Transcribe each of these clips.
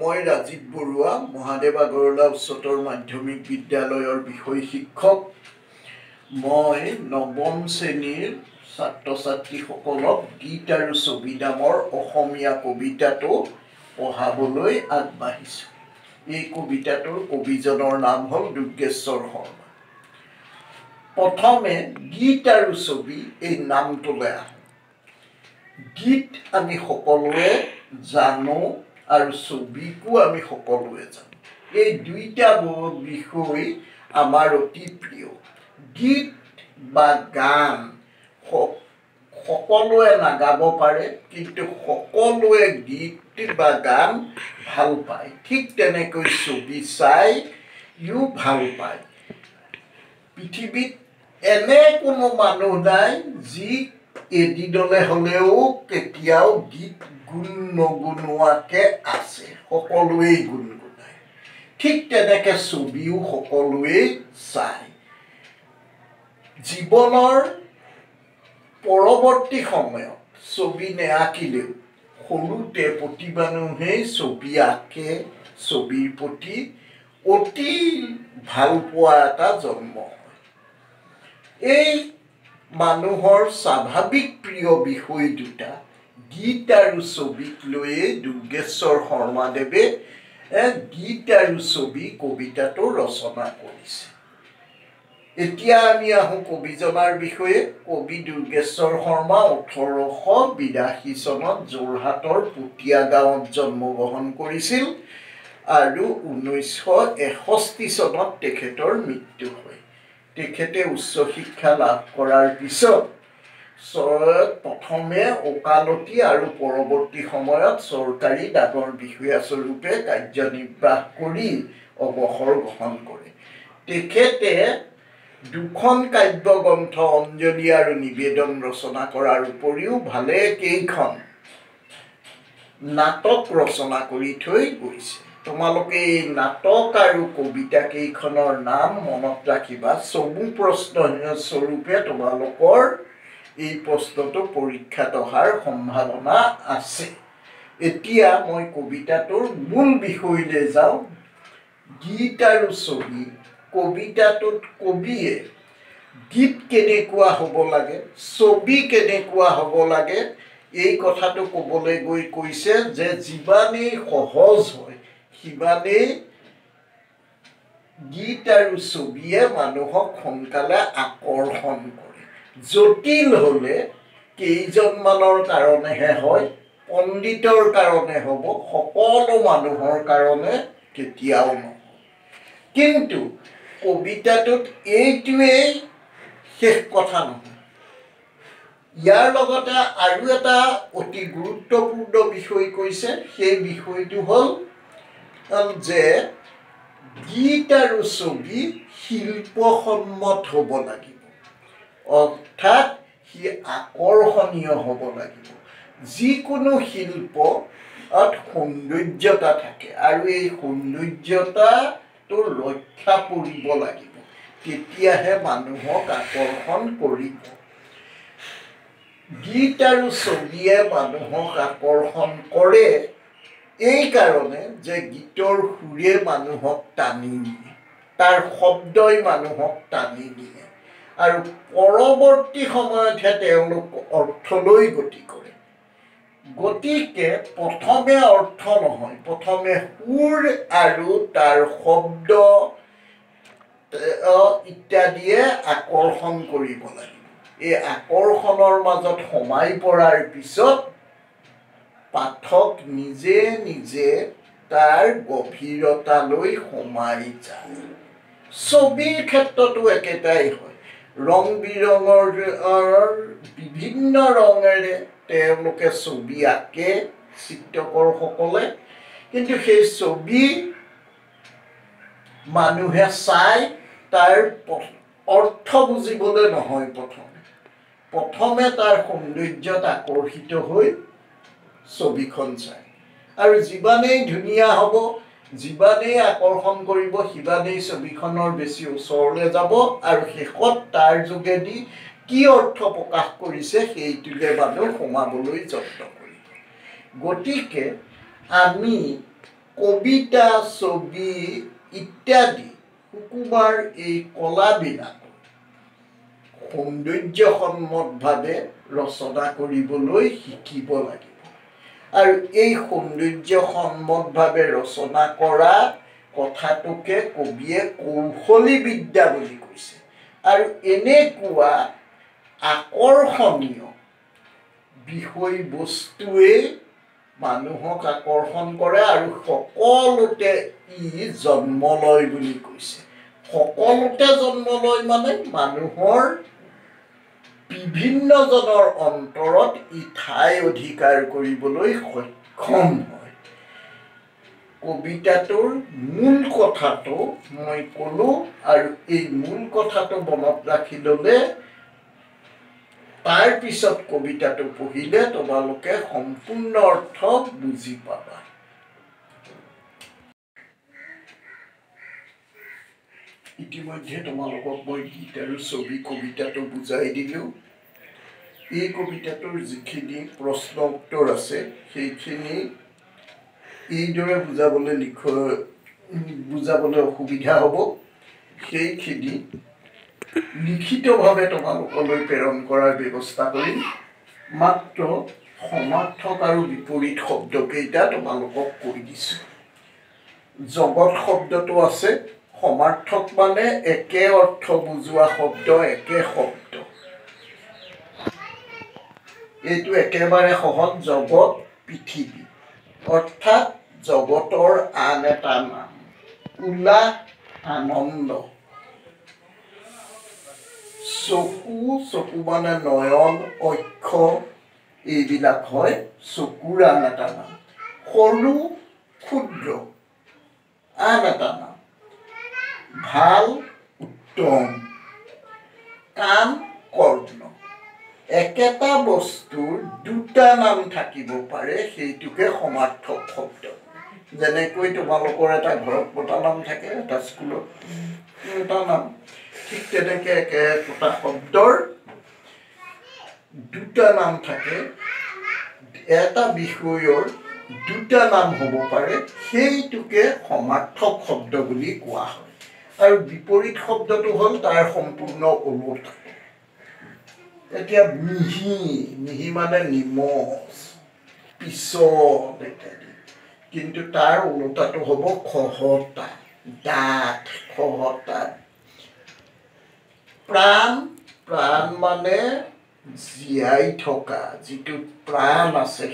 মই ৰাজীৱ বৰুৱা মহাদেৱ আগৰৱালা উচ্চতৰ মাধ্যমিক বিদ্যালয়ৰ বিষয় শিক্ষক মই নৱম শ্ৰেণীৰ ছাত্ৰ ছাত্ৰীসকলক গীত আৰু ছবি নামৰ অসমীয়া কবিতাটো পঢ়াবলৈ আগবাঢ়িছো এই কবিতাটোৰ কবিজনৰ নাম হ'ল দুৰ্গেশ্বৰ শৰ্মা প্ৰথমে গীত আৰু ছবি এই নামটোলৈ গীত আমি সকলোৱে জানো আৰু ছবিকো আমি সকলোৱে জানো এই দুইটা বিষয় আমাৰ অতি প্ৰিয় গীত বা গান সকলোৱে নাগাব পাৰে কিন্তু সকলোৱে গীত বা গান ভাল পায় ঠিক তেনেকৈ ছবি চাই ইউ ভাল পায় পৃথিৱীত এনে কোনো মানুহ নাই যি এদিনলে হলেও কেতিয়াও গীত গুণ নগুণোৱাকে আছে সকলোৱেই গুণ গুণায় ঠিক তেনেকৈ ছবিও সকলোৱেই চায় জীৱনৰ পৰৱৰ্তী সময়ত ছবি নেআঁকিলেও সৰুতে প্ৰতি মানুহেই ছবি আঁকে ছবিৰ প্ৰতি অতি ভাল পোৱা এটা জন্ম হয় এই মানুহৰ স্বাভাৱিক প্ৰিয় বিষয় দুটা গীত আৰু ছবিক লৈয়ে দুৰ্গেশ্বৰ শৰ্মাদেৱে গীত আৰু ছবি কবিতাটো ৰচনা কৰিছে এতিয়া আমি আহোঁ কবিজনাৰ বিষয়ে কবি দুৰ্গেশ্বৰ শৰ্মা 1882 চনত যোৰহাটৰ পুতিয়া গাঁৱত জন্মগ্ৰহণ কৰিছিল আৰু 1961 চনত তেখেতৰ মৃত্যু হয় তেখেতে উচ্চ শিক্ষা লাভ কৰাৰ পিছত প্ৰথমে ওকালতি আৰু পৰৱৰ্তী সময়ত চৰকাৰী ডাকৰ বিষয়াস্বৰূপে কাৰ্যনিৰ্বাহ কৰি অৱসৰ গ্ৰহণ কৰে তেখেতে দুখন কাব্যগ্ৰন্থ অঞ্জলি আৰু নিবেদন ৰচনা কৰাৰ উপৰিও ভালে কেইখন নাটক ৰচনা কৰি থৈ গৈছে তোমালোকে এই নাটক আৰু কবিতা কেইখনৰ নাম মনত ৰাখিবা চমু প্ৰশ্ন স্বৰূপে তোমালোকৰ এই প্ৰশ্নটো পৰীক্ষাত অহাৰ সম্ভাৱনা আছে এতিয়া মই কবিতাটোৰ মূল বিষয়লৈ যাওঁ গীত আৰু ছবি কবিতাটোত কবিয়ে গীত কেনেকুৱা হ'ব লাগে ছবি কেনেকুৱা হ'ব লাগে এই কথাটো ক'বলৈ গৈ কৈছে যে যিমানেই সহজ হয় সিমানেই গীত আৰু ছবিয়ে মানুহক সোনকালে আকৰ্ষণ কৰে জটিল হ'লে কেইজনমানৰ কাৰণেহে হয় পণ্ডিতৰ কাৰণে হ'ব সকলো মানুহৰ কাৰণে কেতিয়াও নহয় কিন্তু কবিতাটোত এইটোৱেই শেষ কথা নহয় ইয়াৰ লগতে আৰু এটা অতি গুৰুত্বপূৰ্ণ বিষয় কৈছে সেই বিষয়টো হ'ল যে গীত আৰু ছবি শিল্পসন্মত হ'ব লাগিব অৰ্থাৎ সি আকৰ্ষণীয় হ'ব লাগিব যিকোনো শিল্পত সৌন্দৰ্যতা থাকে আৰু এই সৌন্দৰ্যতা তো ৰক্ষা কৰিব লাগিব তেতিয়াহে মানুহক আকৰ্ষণ কৰিব গীত আৰু ছবিয়ে মানুহক আকৰ্ষণ কৰে এইকাৰণে যে গীতৰ সুৰে মানুহক টানি নিয়ে তাৰ শব্দই মানুহক টানি নিয়ে আৰু পৰৱৰ্তী সময়তহে তেওঁলোক অৰ্থলৈ গতি কৰে গতিকে প্ৰথমে অৰ্থ নহয় প্ৰথমে সুৰ আৰু তাৰ শব্দ ইত্যাদিয়ে আকৰ্ষণ কৰিব লাগিব এই আকৰ্ষণৰ মাজত সোমাই পৰাৰ পিছত পাঠক নিজে নিজে তাৰ গভীৰতালৈ সোমাই যায় ছবিৰ ক্ষেত্ৰতো একেটাই হয় ৰং বিৰঙৰ বিভিন্ন ৰঙেৰে তেওঁলোকে ছবি আঁকে চিত্ৰকৰসকলে কিন্তু সেই ছবি মানুহে চাই তাৰ অৰ্থ বুজিবলৈ নহয় প্ৰথমে তাৰ সৌন্দৰ্যত আকৰ্ষিত হৈ ছবিখন চায় আৰু যিমানেই ধুনীয়া হ'ব যিমানেই আকৰ্ষণ কৰিব সিমানেই ছবিখনৰ বেছি ওচৰলৈ যাব আৰু শেষত তাৰ যোগেদি কি অৰ্থ প্ৰকাশ কৰিছে সেইটোকে মানুহ সোমাবলৈ যত্ন কৰিব গতিকে আমি কবিতা ছবি ইত্যাদি সুকুমাৰ এই কলাবিলাক সৌন্দৰ্যসন্মতভাৱে ৰচনা কৰিবলৈ শিকিব লাগে আৰু এই সৌন্দৰ্যসন্মতভাৱে ৰচনা কৰা কথাটোকে কবিয়ে কৌশলী বিদ্যা বুলি কৈছে আৰু এনেকুৱা আকৰ্ষণীয় বিষয়বস্তুৱে মানুহক আকৰ্ষণ কৰে আৰু সকলোতে ই জন্ম লয় বুলি কৈছে সকলোতে জন্ম লয় মানে মানুহৰ বিভিন্ন জনৰ অন্তৰত ই ঠাই অধিকাৰ কৰিবলৈ সক্ষম হয় কবিতাটোৰ মূল কথাটো মই ক'লো আৰু এই মূল কথাটো মনত ৰাখি ল'লে তাৰ পিছত কবিতাটো পঢ়িলে তোমালোকে সম্পূৰ্ণ অৰ্থ বুজি পাবা ইতিমধ্যে তোমালোকক মই গীত আৰু ছবি কবিতাটো বুজাই দিলোঁ এই কবিতাটোৰ যিখিনি প্ৰশ্ন উত্তৰ আছে সেইখিনি এইদৰে বুজাবলৈ অসুবিধা হ'ব সেইখিনি লিখিতভাৱে তোমালোকলৈ প্ৰেৰণ কৰাৰ ব্যৱস্থা কৰিম মাত্ৰ সমাৰ্থক আৰু বিপৰীত শব্দকেইটা তোমালোকক কৈ দিছোঁ জগত শব্দটো আছে সমাৰ্থক মানে একে অৰ্থ বুজোৱা শব্দ একে শব্দ এইটো একেবাৰে সহজ জগত পৃথিৱী অৰ্থাৎ জগতৰ আন এটা নাম উল্লাস আনন্দ চকু চকু মানে নয়ন অক্ষ এইবিলাক হয় চকুৰ আন এটা নাম সৰু ক্ষুদ্ৰ আন এটা নাম ভাল উত্তম কাম কৰ্ম একেটা বস্তুৰ দুটা নাম থাকিব পাৰে সেইটোকে সমাৰ্থক শব্দ যেনেকৈ তোমালোকৰ এটা ঘৰত পতা নাম থাকে এটা স্কুলত এটা নাম ঠিক তেনেকৈ একেটা শব্দৰ দুটা নাম থাকে এটা বিষয়ৰ দুটা নাম হ'ব পাৰে সেইটোকে সমাৰ্থক শব্দ বুলি কোৱা হয় আৰু বিপৰীত শব্দটো হ'ল তাৰ সম্পূৰ্ণ ওলোটা এতিয়া মিহি মিহি মানে নিমজ পিছত ইত্যাদি কিন্তু তাৰ ওলোটাটো হ'ব খহতা ডাঠ খহতা প্ৰাণ প্ৰাণ মানে জীয়াই থকা যিটো প্ৰাণ আছে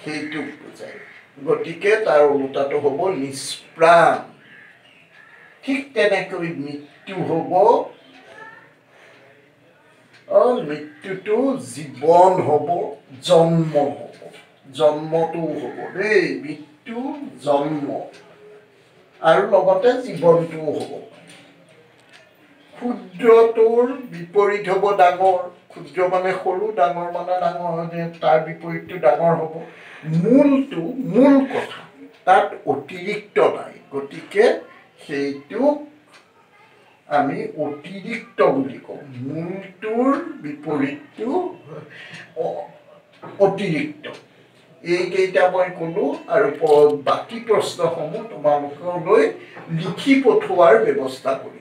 সেইটোক বুজায় গতিকে তাৰ ওলোটাটো হ'ব নিষ্প্ৰাণ ঠিক তেনেকৈ মৃত্যু হ'ব মৃত্যুটো জীৱন হ'ব জন্ম হ'ব জন্মটো হ'ব দেই মৃত্যু জন্ম আৰু লগতে জীৱনটোও হ'ব ক্ষুদ্ৰটোৰ বিপৰীত হ'ব ডাঙৰ ক্ষুদ্ৰ মানে সৰু ডাঙৰ মানে ডাঙৰ তাৰ বিপৰীতটো ডাঙৰ হ'ব মূলটো মূল কথা তাত অতিৰিক্ত নাই গতিকে সেইটোক আমি অতিৰিক্ত বুলি কওঁ মূলটোৰ বিপৰীতটো অতিৰিক্ত এইকেইটা মই ক'লোঁ আৰু বাকী প্ৰশ্নসমূহ তোমালোকলৈ লিখি পঠোৱাৰ ব্যৱস্থা কৰিম